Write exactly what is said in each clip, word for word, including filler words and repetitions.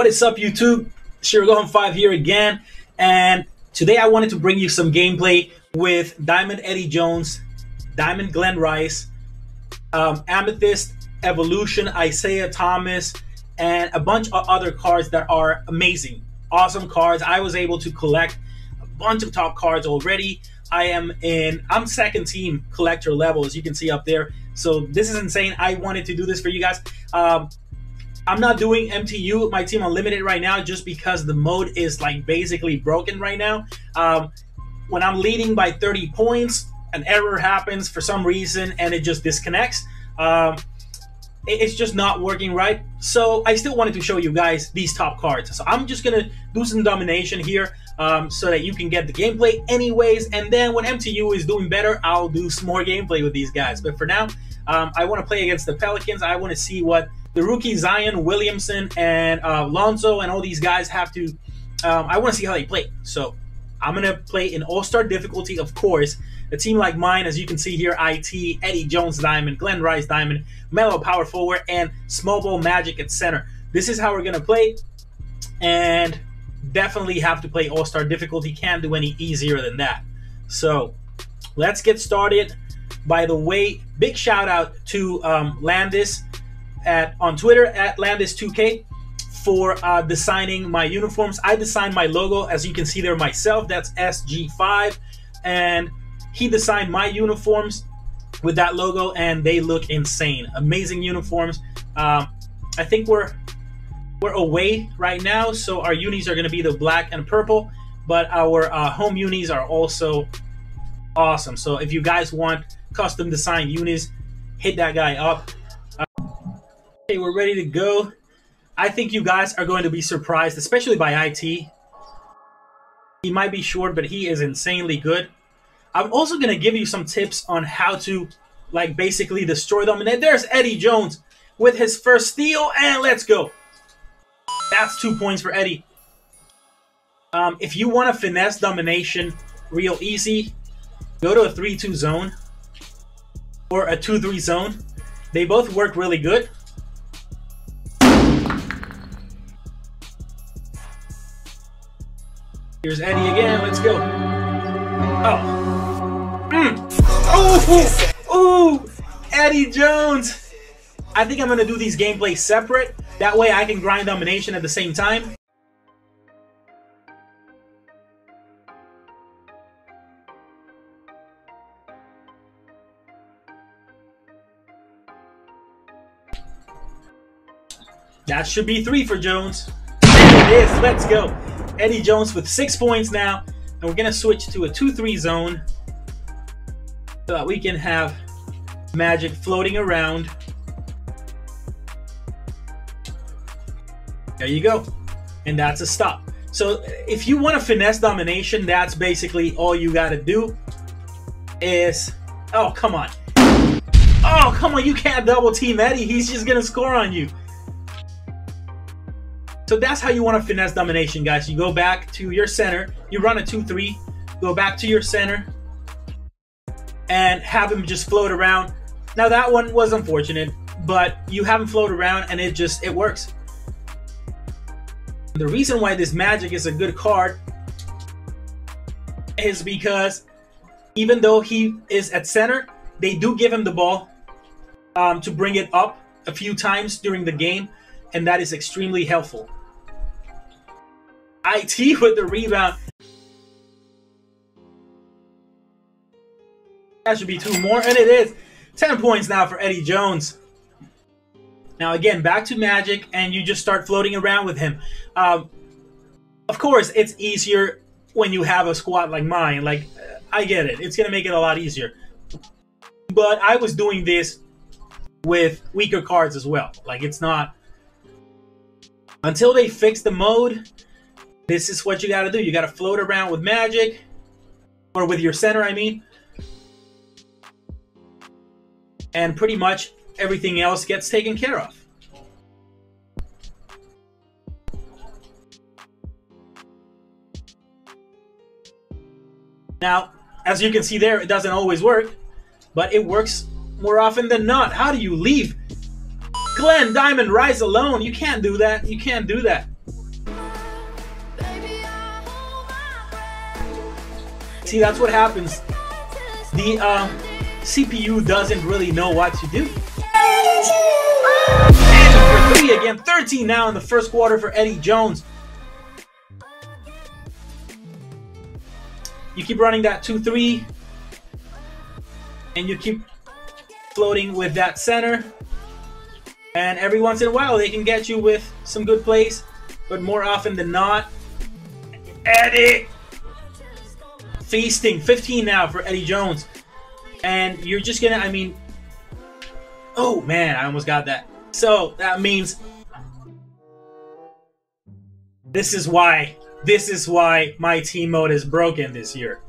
What is up, YouTube? Shirogohan five here again, and today I wanted to bring you some gameplay with Diamond Eddie Jones, Diamond Glenn Rice, um, Amethyst Evolution Isaiah Thomas, and a bunch of other cards that are amazing, awesome cards. I was able to collect a bunch of top cards already. I am in, I'm second team collector level, as you can see up there. So this is insane. I wanted to do this for you guys. Um, I'm not doing M T U, my team unlimited right now, just because the mode is like basically broken right now. Um, when I'm leading by thirty points, an error happens for some reason and it just disconnects. Um, it's just not working right. So I still wanted to show you guys these top cards. So I'm just gonna do some domination here um, so that you can get the gameplay anyways. And then when M T U is doing better, I'll do some more gameplay with these guys. But for now, um, I wanna play against the Pelicans. I wanna see what the rookie Zion Williamson and uh, Lonzo and all these guys have to, um, I wanna see how they play. So I'm gonna play in all-star difficulty, of course. A team like mine, as you can see here, I T, Eddie Jones Diamond, Glenn Rice Diamond, Melo power forward, and small ball Magic at center. This is how we're gonna play, and definitely have to play all-star difficulty. Can't do any easier than that. So let's get started. By the way, big shout out to um, Landis at on Twitter at Landis two K for uh, designing my uniforms. I designed my logo, as you can see there, myself. That's S G five, and he designed my uniforms with that logo, and they look insane. Amazing uniforms. Um, I think we're we're away right now, so our unis are going to be the black and purple, but our uh, home unis are also awesome. So if you guys want custom designed unis, hit that guy up. Uh, okay, we're ready to go. I think you guys are going to be surprised, especially by I T. He might be short, but he is insanely good. I'm also going to give you some tips on how to, like, basically destroy them. And then there's Eddie Jones with his first steal, and let's go. That's two points for Eddie. Um, if you want to finesse domination real easy, go to a three two zone or a two three zone. They both work really good. Here's Eddie again. Let's go. Oh. Mm. Ooh, ooh, Eddie Jones. I think I'm gonna do these gameplays separate. That way I can grind domination at the same time. That should be three for Jones. There it is, let's go. Eddie Jones with six points now. And we're gonna switch to a two three zone, so that we can have Magic floating around. There you go. And that's a stop. So if you want to finesse domination, that's basically all you got to do is, oh, come on. Oh, come on. You can't double team Eddie. He's just going to score on you. So that's how you want to finesse domination, guys. You go back to your center. You run a two three. Go back to your center and have him just float around. Now that one was unfortunate, but you have him float around and it just, it works. The reason why this Magic is a good card is because even though he is at center, they do give him the ball um, to bring it up a few times during the game, and that is extremely helpful. I T with the rebound. That should be two more, and it is. ten points now for Eddie Jones. Now again, back to Magic, and you just start floating around with him. Um, of course, it's easier when you have a squad like mine. Like, I get it. It's going to make it a lot easier. But I was doing this with weaker cards as well. Like, it's not... Until they fix the mode, this is what you got to do. You got to float around with Magic, or with your center, I mean. And pretty much everything else gets taken care of. Now, as you can see there, it doesn't always work, but it works more often than not. How do you leave Glenn Diamond Rice alone? You can't do that. You can't do that. see, that's what happens. The uh, C P U doesn't really know what to do. And for three again, thirteen now in the first quarter for Eddie Jones. You keep running that two three, and you keep floating with that center. And every once in a while, they can get you with some good plays, but more often than not, Eddie feasting. fifteen now for Eddie Jones, and you're just gonna. I mean, oh man, I almost got that. So that means this is why this is why my team mode is broken this year.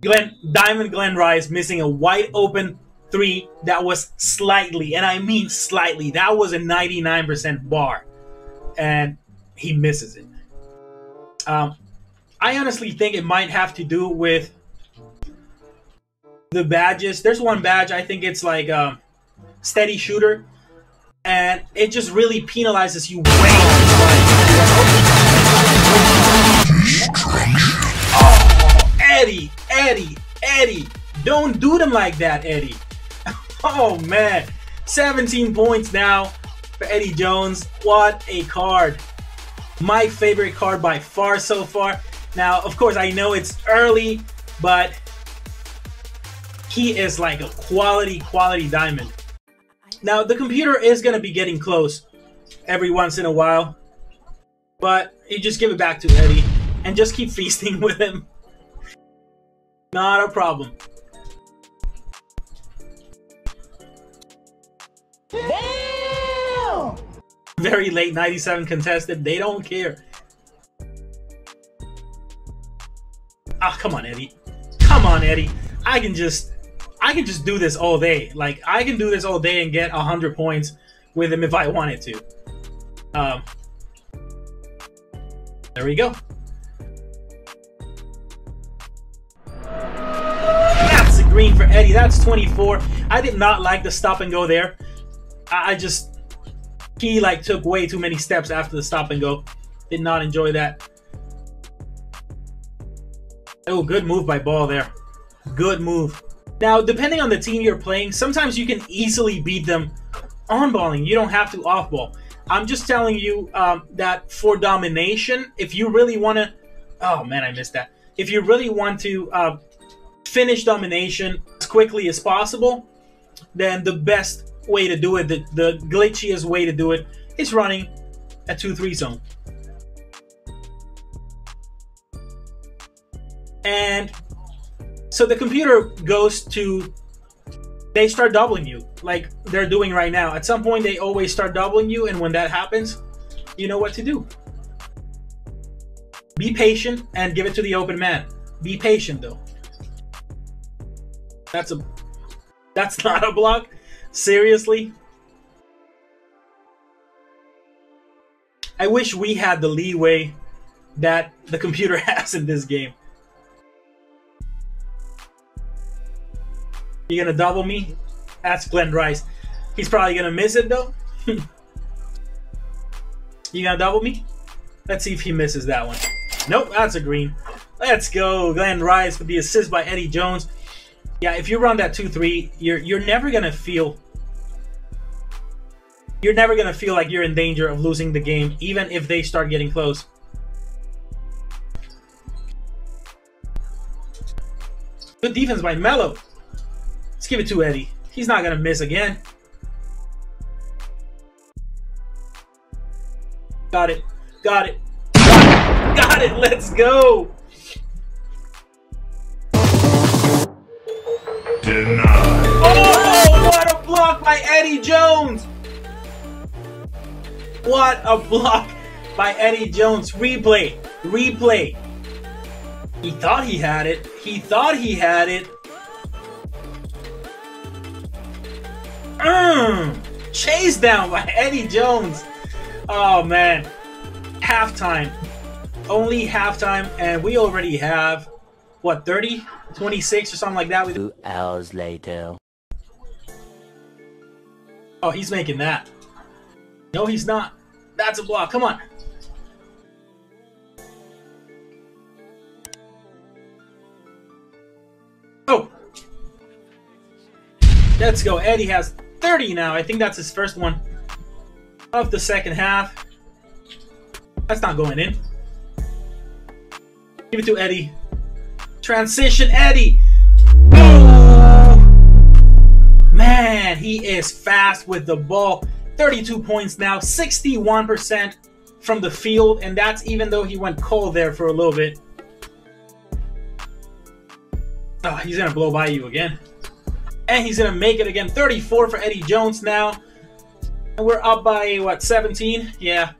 Glenn, Diamond Glenn Rice missing a wide open three that was slightly, and I mean slightly, that was a ninety-nine percent bar, and he misses it. Um, I honestly think it might have to do with the badges. There's one badge, I think it's like um, steady shooter, and it just really penalizes you way too much. Oh, Eddie, Eddie, Eddie, don't do them like that, Eddie. Oh man, seventeen points now for Eddie Jones. What a card. My favorite card by far so far. Now, of course, I know it's early, but he is like a quality, quality diamond. Now, the computer is going to be getting close every once in a while, but you just give it back to Eddie and just keep feasting with him. Not a problem. Very late, ninety-seven contested. They don't care. Ah, oh, come on, Eddie. Come on, Eddie. I can just, I can just do this all day. Like, I can do this all day and get a hundred points with him if I wanted to. Um, there we go. That's a green for Eddie. That's twenty-four. I did not like the stop and go there. I, I just. He like took way too many steps after the stop and go. Did not enjoy that. Oh, good move by Ball there. Good move. Now, depending on the team you're playing, sometimes you can easily beat them on balling. You don't have to off ball. I'm just telling you um, that for domination, if you really want to, oh man, I missed that. If you really want to uh, finish domination as quickly as possible, then the best way to do it, the, the glitchiest way to do it, is running a two three zone. And so the computer goes to, they start doubling you like they're doing right now. At some point, they always start doubling you, and when that happens, you know what to do. Be patient and give it to the open man. Be patient though. That's a, that's not a block. Seriously? I wish we had the leeway that the computer has in this game. You gonna double me? That's Glenn Rice. He's probably gonna miss it though. You gonna double me? Let's see if he misses that one. Nope, that's a green. Let's go, Glenn Rice with the assist by Eddie Jones. Yeah, if you run that two three, you're you're never gonna feel you're never gonna feel like you're in danger of losing the game, even if they start getting close. Good defense by Melo. Let's give it to Eddie. He's not gonna miss again. Got it. Got it. Got it. Got it. Let's go. Denied. Oh, what a block by Eddie Jones! What a block by Eddie Jones. Replay, replay. He thought he had it. He thought he had it. Mm. Chase down by Eddie Jones. Oh man, halftime. Only halftime, and we already have what, thirty? twenty-six or something like that. Two hours later. Oh, he's making that. No, he's not. That's a block. Come on. Let's go. Eddie has thirty now. I think that's his first one of the second half. That's not going in. Give it to Eddie. Transition, Eddie. Oh! Man, he is fast with the ball. thirty-two points now, sixty-one percent from the field, and that's even though he went cold there for a little bit. Oh, he's going to blow by you again. And he's going to make it again. thirty-four for Eddie Jones now. And we're up by, what, seventeen? Yeah.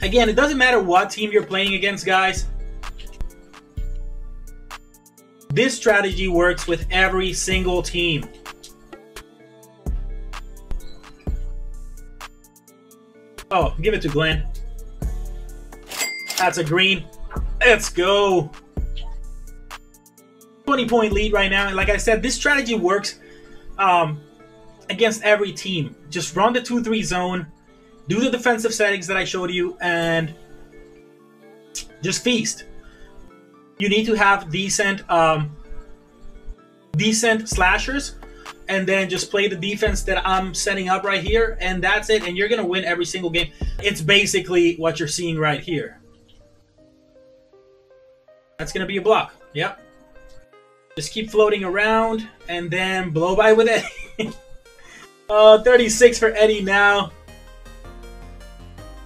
Again, it doesn't matter what team you're playing against, guys. This strategy works with every single team. Oh, give it to Glenn. That's a green. Let's go. twenty point lead right now. And like I said, this strategy works um, against every team. Just run the two three zone. Do the defensive settings that I showed you and just feast. You need to have decent um, decent slashers and then just play the defense that I'm setting up right here, and that's it, and you're going to win every single game. It's basically what you're seeing right here. That's going to be a block. Yep. Just keep floating around and then blow by with Eddie. uh, thirty-six for Eddie now.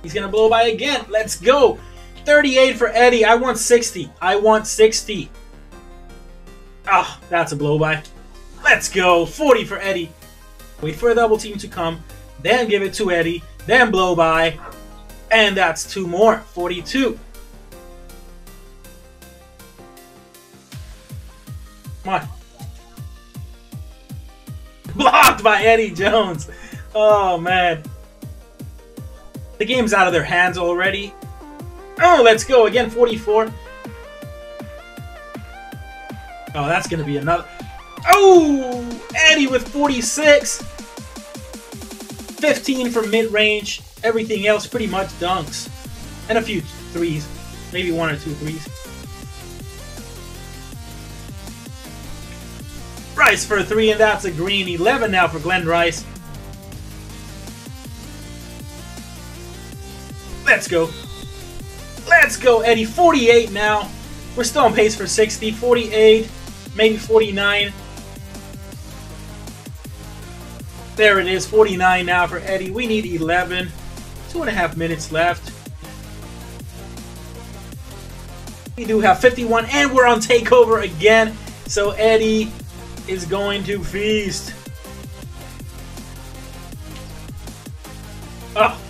He's going to blow by again. Let's go. thirty-eight for Eddie. I want sixty. I want sixty. Ah, oh, that's a blow by. Let's go. forty for Eddie. Wait for a double team to come. Then give it to Eddie. Then blow by. And that's two more. forty-two. Come on. Blocked by Eddie Jones. Oh, man. The game's out of their hands already. Oh, let's go again, forty-four. Oh, that's going to be another. Oh, Eddie with forty-six. fifteen for mid-range. Everything else pretty much dunks. And a few threes. Maybe one or two threes. Rice for a three, and that's a green. eleven now for Glenn Rice. Let's go. Let's go, Eddie. forty-eight now. We're still on pace for sixty. forty-eight, maybe forty-nine. There it is. forty-nine now for Eddie. We need eleven. Two and a half minutes left. We do have fifty-one, and we're on takeover again. So Eddie is going to feast. Oh.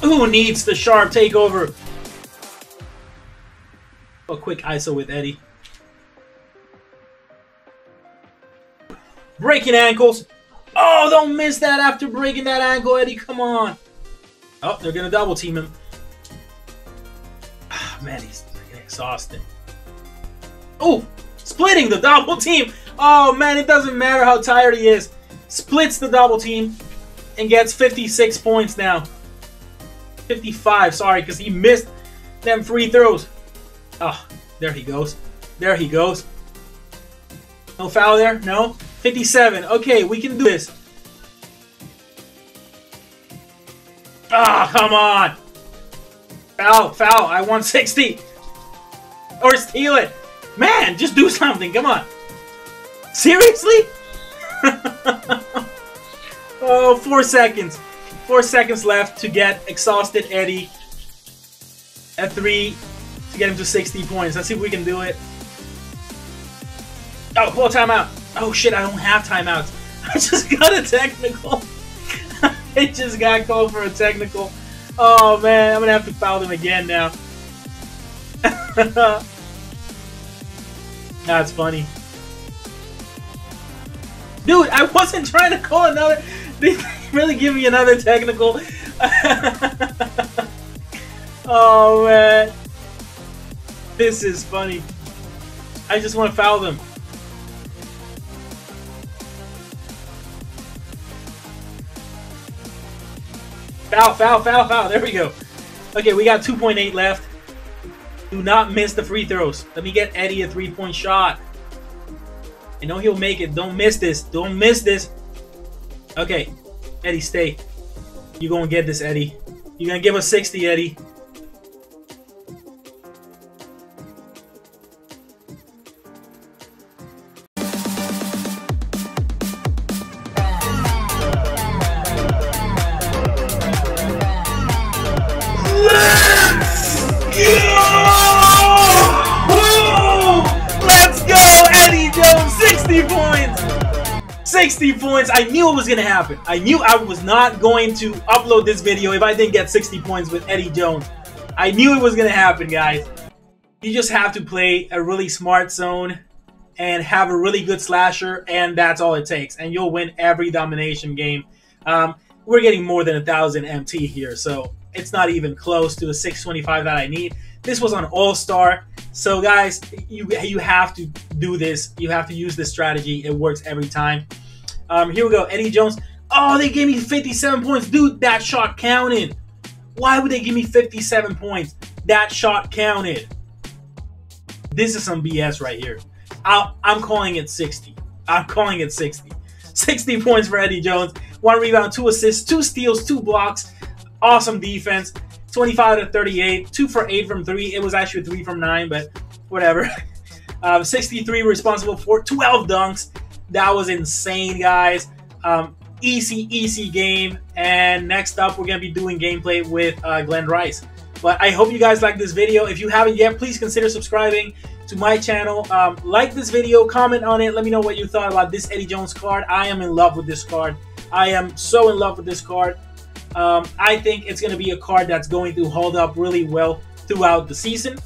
Who needs the sharp takeover? A quick I S O with Eddie. Breaking ankles. Oh, don't miss that after breaking that ankle, Eddie. Come on. Oh, they're going to double team him. Oh, man, he's exhausted. Oh, splitting the double team. Oh, man, it doesn't matter how tired he is. Splits the double team and gets fifty-six points now. fifty-five, sorry, because he missed them free throws. Oh, there he goes. There he goes. No foul there? No? fifty-seven. Okay, we can do this. Ah, oh, come on. Foul, foul. I want sixty. Or steal it. Man, just do something. Come on. Seriously? Oh, four seconds. Four seconds left to get exhausted Eddie at three to get him to sixty points. Let's see if we can do it. Oh, pull a timeout. Oh, shit, I don't have timeouts. I just got a technical. I just got called for a technical. Oh, man, I'm going to have to foul them again now. That's funny. Dude, I wasn't trying to call another. They really give me another technical. Oh, man. This is funny. I just want to foul them. Foul, foul, foul, foul. There we go. Okay, we got two point eight left. Do not miss the free throws. Let me get Eddie a three-point shot. I know he'll make it. Don't miss this. Don't miss this. Okay. Eddie, stay. You're going to get this, Eddie. You're going to give us sixty, Eddie. sixty points. I knew it was gonna happen. I knew I was not going to upload this video if I didn't get sixty points with Eddie Jones. I knew it was gonna happen, guys. You just have to play a really smart zone and have a really good slasher, and that's all it takes, and you'll win every domination game. Um, we're getting more than a thousand M T here, so it's not even close to the six twenty-five that I need. This was on All-Star. So guys, you you have to do this. You have to use this strategy. It works every time. Um, here we go, Eddie Jones. Oh, they gave me fifty-seven points. Dude, that shot counted. Why would they give me fifty-seven points? That shot counted. This is some B S right here. I'll, I'm calling it sixty. I'm calling it sixty. sixty points for Eddie Jones. One rebound, two assists, two steals, two blocks. Awesome defense. twenty-five out of thirty-eight. two for eight from three. It was actually three from nine, but whatever. um, sixty-three responsible for twelve dunks. That was insane, guys. Um, easy, easy game. And next up, we're going to be doing gameplay with uh, Glenn Rice. But I hope you guys like this video. If you haven't yet, please consider subscribing to my channel. Um, like this video, comment on it. Let me know what you thought about this Eddie Jones card. I am in love with this card. I am so in love with this card. Um, I think it's going to be a card that's going to hold up really well throughout the season.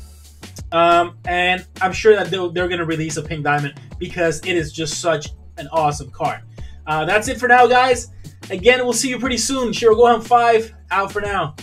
Um, and I'm sure that they're, they're going to release a pink diamond because it is just such an awesome card. Uh, that's it for now, guys. Again, we'll see you pretty soon. Shirogohan five out for now.